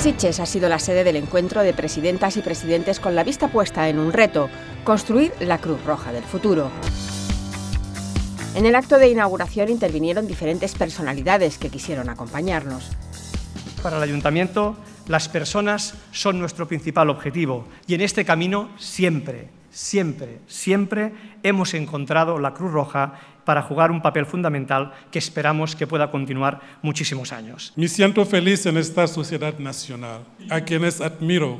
Sitges ha sido la sede del encuentro de presidentas y presidentes con la vista puesta en un reto: construir la Cruz Roja del futuro. En el acto de inauguración intervinieron diferentes personalidades que quisieron acompañarnos. Para el Ayuntamiento, las personas son nuestro principal objetivo y en este camino siempre hemos encontrado la Cruz Roja para jugar un papel fundamental que esperamos que pueda continuar muchísimos años. Me siento feliz en esta sociedad nacional, a quienes admiro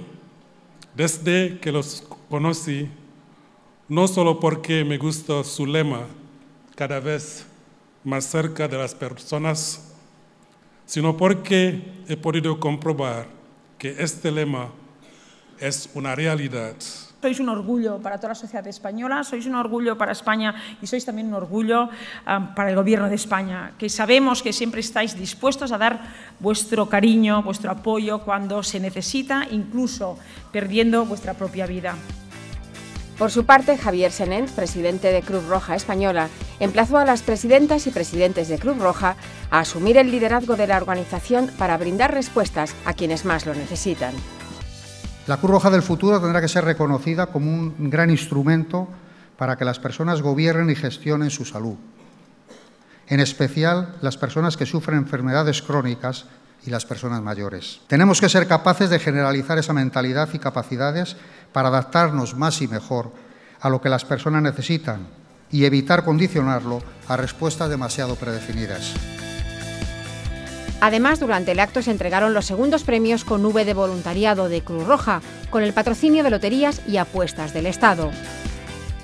desde que los conocí, no solo porque me gusta su lema, cada vez más cerca de las personas, sino porque he podido comprobar que este lema es una realidad. Sois un orgullo para toda la sociedad española, sois un orgullo para España y sois también un orgullo para el Gobierno de España, que sabemos que siempre estáis dispuestos a dar vuestro cariño, vuestro apoyo cuando se necesita, incluso perdiendo vuestra propia vida. Por su parte, Javier Senén, presidente de Cruz Roja Española, emplazó a las presidentas y presidentes de Cruz Roja a asumir el liderazgo de la organización para brindar respuestas a quienes más lo necesitan. La Cruz Roja del futuro tendrá que ser reconocida como un gran instrumento para que las personas gobiernen y gestionen su salud, en especial las personas que sufren enfermedades crónicas y las personas mayores. Tenemos que ser capaces de generalizar esa mentalidad y capacidades para adaptarnos más y mejor a lo que las personas necesitan y evitar condicionarlo a respuestas demasiado predefinidas. Además, durante el acto se entregaron los segundos premios con V de voluntariado de Cruz Roja, con el patrocinio de Loterías y Apuestas del Estado.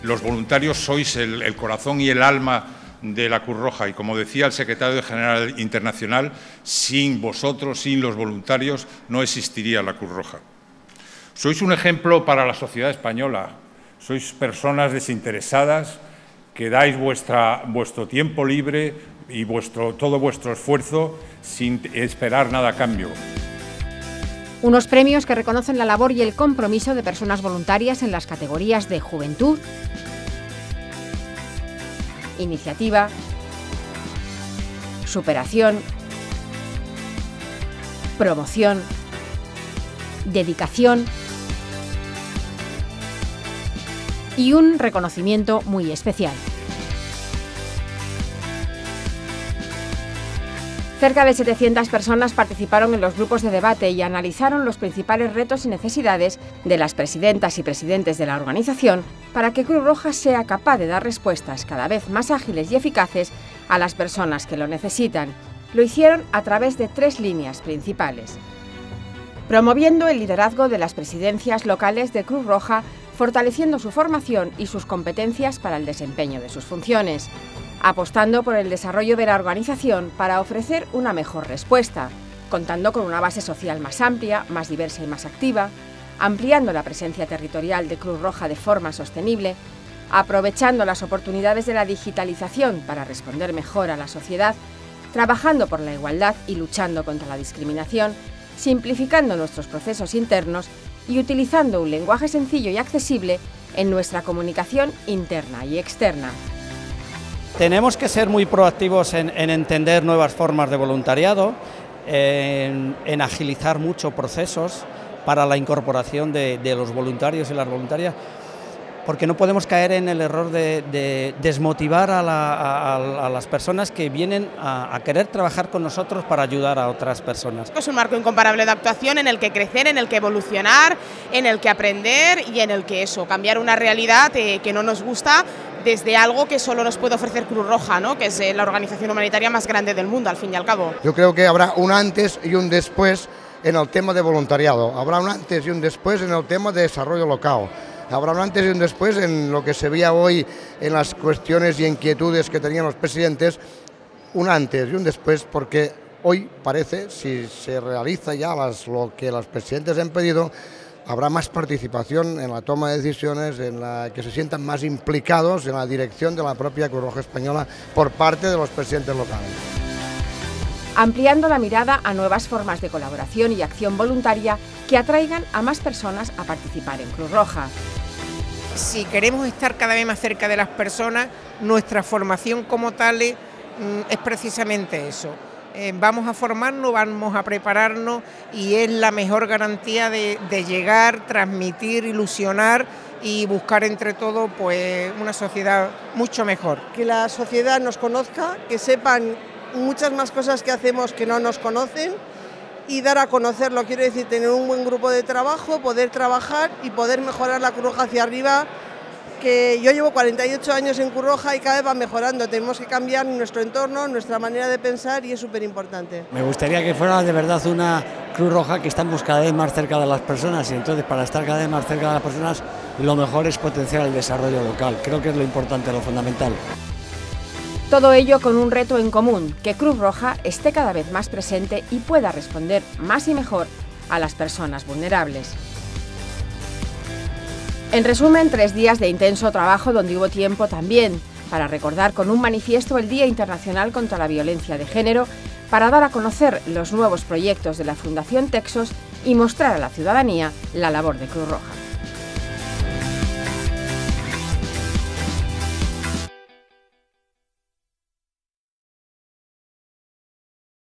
Los voluntarios sois el corazón y el alma de la Cruz Roja y, como decía el secretario general internacional, sin vosotros, sin los voluntarios, no existiría la Cruz Roja. Sois un ejemplo para la sociedad española, sois personas desinteresadas que dais vuestro tiempo libre y todo vuestro esfuerzo sin esperar nada a cambio. Unos premios que reconocen la labor y el compromiso de personas voluntarias en las categorías de Juventud, Iniciativa, Superación, Promoción, Dedicación y un reconocimiento muy especial. Cerca de 700 personas participaron en los grupos de debate y analizaron los principales retos y necesidades de las presidentas y presidentes de la organización para que Cruz Roja sea capaz de dar respuestas cada vez más ágiles y eficaces a las personas que lo necesitan. Lo hicieron a través de tres líneas principales: promoviendo el liderazgo de las presidencias locales de Cruz Roja, fortaleciendo su formación y sus competencias para el desempeño de sus funciones, apostando por el desarrollo de la organización para ofrecer una mejor respuesta, contando con una base social más amplia, más diversa y más activa, ampliando la presencia territorial de Cruz Roja de forma sostenible, aprovechando las oportunidades de la digitalización para responder mejor a la sociedad, trabajando por la igualdad y luchando contra la discriminación, simplificando nuestros procesos internos y utilizando un lenguaje sencillo y accesible en nuestra comunicación interna y externa. Tenemos que ser muy proactivos en entender nuevas formas de voluntariado, en agilizar mucho procesos para la incorporación de los voluntarios y las voluntarias, porque no podemos caer en el error de desmotivar a las personas que vienen a querer trabajar con nosotros para ayudar a otras personas. Es un marco incomparable de actuación en el que crecer, en el que evolucionar, en el que aprender y en el que eso, cambiar una realidad que no nos gusta desde algo que solo nos puede ofrecer Cruz Roja, ¿no?, que es la organización humanitaria más grande del mundo, al fin y al cabo. Yo creo que habrá un antes y un después en el tema de voluntariado, habrá un antes y un después en el tema de desarrollo local. Habrá un antes y un después en lo que se veía hoy en las cuestiones y inquietudes que tenían los presidentes, un antes y un después, porque hoy parece, si se realiza ya lo que los presidentes han pedido, habrá más participación en la toma de decisiones, en la que se sientan más implicados en la dirección de la propia Cruz Roja Española por parte de los presidentes locales. Ampliando la mirada a nuevas formas de colaboración y acción voluntaria que atraigan a más personas a participar en Cruz Roja. Si queremos estar cada vez más cerca de las personas, nuestra formación como tal es precisamente eso, vamos a formarnos, vamos a prepararnos y es la mejor garantía de llegar, transmitir, ilusionar y buscar entre todos pues, una sociedad mucho mejor. Que la sociedad nos conozca, que sepan muchas más cosas que hacemos que no nos conocen y dar a conocerlo, quiero decir, tener un buen grupo de trabajo, poder trabajar y poder mejorar la Cruz Roja hacia arriba, que yo llevo 48 años en Cruz Roja y cada vez va mejorando, tenemos que cambiar nuestro entorno, nuestra manera de pensar y es súper importante. Me gustaría que fuera de verdad una Cruz Roja que estamos cada vez más cerca de las personas y entonces para estar cada vez más cerca de las personas lo mejor es potenciar el desarrollo local, creo que es lo importante, lo fundamental. Todo ello con un reto en común, que Cruz Roja esté cada vez más presente y pueda responder más y mejor a las personas vulnerables. En resumen, 3 días de intenso trabajo donde hubo tiempo también para recordar con un manifiesto el Día Internacional contra la Violencia de Género, para dar a conocer los nuevos proyectos de la Fundación Texos y mostrar a la ciudadanía la labor de Cruz Roja.